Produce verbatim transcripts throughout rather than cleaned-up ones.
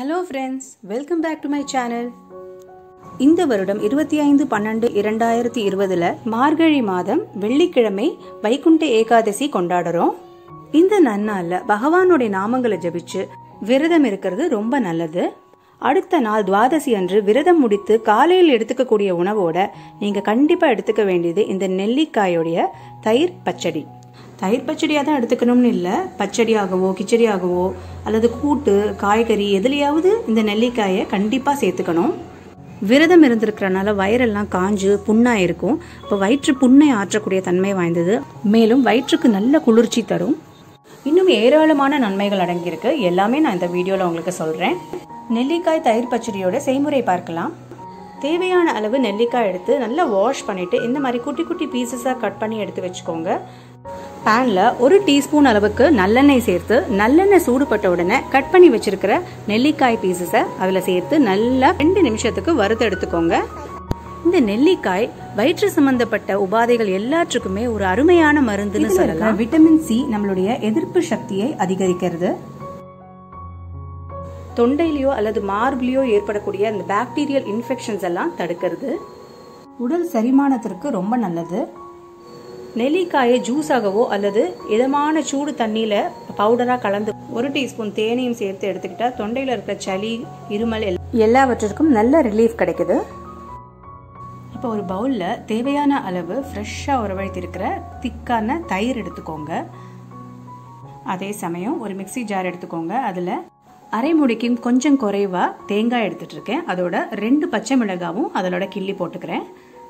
Hello friends, welcome back to my channel. இந்த வருடம் இருபத்தி ஐந்து பன்னிரண்டு இரண்டாயிரத்தி இருபது ல மார்கழி மாதம் வெள்ளிக்கிழமை வைகுண்ட ஏகாதசி கொண்டாடுறோம். இந்த நன்னாள்ல பகவானுடைய நாமங்களை ஜெபிச்சு விரதம் இருக்கிறது ரொம்ப நல்லது. அடுத்த நாள் துவாதசி அன்று விரதம் முடித்து காலையில் எடுத்துக்க கூடிய உணவோட நீங்க கண்டிப்பா எடுத்துக்க வேண்டியது இந்த நெல்லிக்காயோட தயிர் பச்சடி. தயிர் பச்சடியா தான் எடுத்துக்கணும்னு இல்ல, பச்சடியாகவோ கிச்சடியாகவோ அல்லது கூட்டு காய்கறி எதுலையாவது இந்த நெல்லிக்காயை கண்டிப்பா சேர்த்துக்கணும். விரதம் இருந்திருக்கிறனால வயிறெல்லாம் காஞ்சு புண்ணா இருக்கும். இப்போ வயிற்று புண்ணை ஆற்றக்கூடிய தன்மை வாய்ந்தது. மேலும் வயிற்றுக்கு நல்ல குளிர்ச்சி தரும். இன்னும் ஏராளமான நன்மைகள் அடங்கியிருக்கு. எல்லாமே நான் இந்த வீடியோல உங்களுக்கு சொல்றேன். நெல்லிக்காய் தயிர் பச்சடியோட செய்முறை பார்க்கலாம். தேவையான அளவு நெல்லிக்காய் எடுத்து நல்லா வாஷ் பண்ணிட்டு இந்த மாதிரி குட்டி குட்டி பீசஸா கட் பண்ணி எடுத்து வச்சுக்கோங்க. பேனில் ஒரு டீஸ்பூன் அளவுக்கு நல்லெண்ணெய் சேர்த்து நல்லெண்ணெய் சூடுபட்ட உடனே கட் பண்ணி வச்சிருக்கிற நெல்லிக்காய் பீசஸை அதில் சேர்த்து நல்லா ரெண்டு நிமிஷத்துக்கு வறுத்து எடுத்துக்கோங்க. இந்த நெல்லிக்காய் வயிற்று சம்பந்தப்பட்ட உபாதைகள் எல்லாத்துக்குமே ஒரு அருமையான மருந்துன்னு சொல்லலாம். விட்டமின் சி நம்மளுடைய எதிர்ப்பு சக்தியை அதிகரிக்கிறது. தொண்டையிலையோ அல்லது மார்பிலையோ ஏற்படக்கூடிய இந்த பாக்டீரியல் இன்ஃபெக்ஷன்ஸ் எல்லாம் தடுக்கிறது. உடல் செரிமானத்திற்கு ரொம்ப நல்லது. நெல்லிக்காயை ஜூஸாகவோ அல்லது இதமான சூடு தண்ணியில் பவுடராக கலந்து ஒரு டீஸ்பூன் தேனையும் சேர்த்து எடுத்துக்கிட்டா தொண்டையில் இருக்கிற சளி இருமல் எல்லாவற்றிற்கும் நல்ல ரிலீஃப் கிடைக்குது. இப்போ ஒரு பவுலில் தேவையான அளவு ஃப்ரெஷ்ஷாக உரவழித்திருக்கிற திக்கான தயிர் எடுத்துக்கோங்க. அதே சமயம் ஒரு மிக்சி ஜார் எடுத்துக்கோங்க. அதில் அரை முடிக்கும் கொஞ்சம் குறைவாக தேங்காய் எடுத்துகிட்டு இருக்கேன். அதோட ரெண்டு பச்சை மிளகாவும் அதோட கிள்ளி போட்டுக்கிறேன்.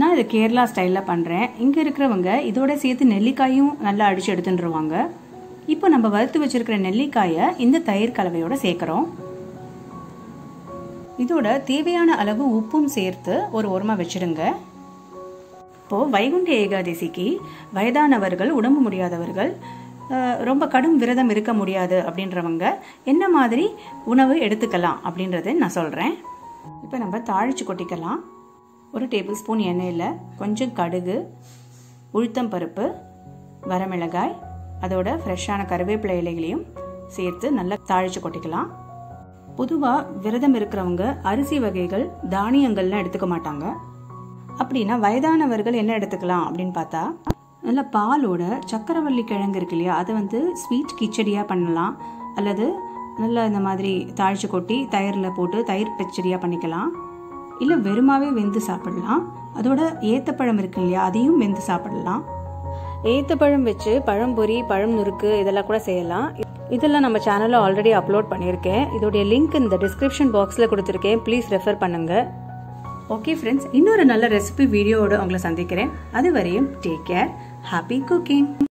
நான் இது கேரளா ஸ்டைலில் பண்ணுறேன். இங்கே இருக்கிறவங்க இதோட சேர்த்து நெல்லிக்காயும் நல்லா அடித்து எடுத்துட்டுருவாங்க. இப்போ நம்ம வறுத்து வச்சுருக்கிற நெல்லிக்காயை இந்த தயிர் கலவையோடு சேர்க்குறோம். இதோட தேவையான அளவு உப்பும் சேர்த்து ஒரு ஓரமாக வச்சுடுங்க. இப்போது வைகுண்ட ஏகாதசிக்கு வயதானவர்கள், உடம்பு முடியாதவர்கள், ரொம்ப கடும் விரதம் இருக்க முடியாது அப்படின்றவங்க என்ன மாதிரி உணவு எடுத்துக்கலாம் அப்படின்றத நான் சொல்கிறேன். இப்போ நம்ம தாளித்து கொட்டிக்கலாம். ஒரு டேபிள் ஸ்பூன் எண்ணெயில் கொஞ்சம் கடுகு, உளுத்தம் பருப்பு, வரமிளகாய், அதோட ஃப்ரெஷ்ஷான கருவேப்பிலை இலைகளையும் சேர்த்து நல்லா தாளித்து கொட்டிக்கலாம். பொதுவாக விரதம் இருக்கிறவங்க அரிசி வகைகள், தானியங்கள்லாம் எடுத்துக்க மாட்டாங்க. அப்படின்னா வயதானவர்கள் என்ன எடுத்துக்கலாம் அப்படின்னு பார்த்தா நல்லா பாலோட சக்கரவள்ளி கிழங்கு இருக்கு இல்லையா, அதை வந்து ஸ்வீட் கிச்சடியாக பண்ணலாம். அல்லது நல்லா இந்த மாதிரி தாளித்து கொட்டி தயிரில் போட்டு தயிர் பச்சடியாக பண்ணிக்கலாம். இல்லை வெறுமாவே வெந்து சாப்பிடலாம். அதோட ஏத்தப்பழம் இருக்கு இல்லையா, அதையும் வெந்து சாப்பிடலாம். ஏத்தப்பழம் வச்சு பழம்பொரி, பழம் நுறுக்கு இதெல்லாம் கூட செய்யலாம். இதெல்லாம் நம்ம சேனலில் ஆல்ரெடி அப்லோட் பண்ணியிருக்கேன். இதோடைய லிங்க் இந்த டிஸ்கிரிப்ஷன் பாக்ஸில் கொடுத்துருக்கேன். ப்ளீஸ் ரெஃபர் பண்ணுங்கள். ஓகே ஃப்ரெண்ட்ஸ், இன்னொரு நல்ல ரெசிபி வீடியோவோடு உங்களை சந்திக்கிறேன். அது வரையும் டேக் கேர். Happy cooking.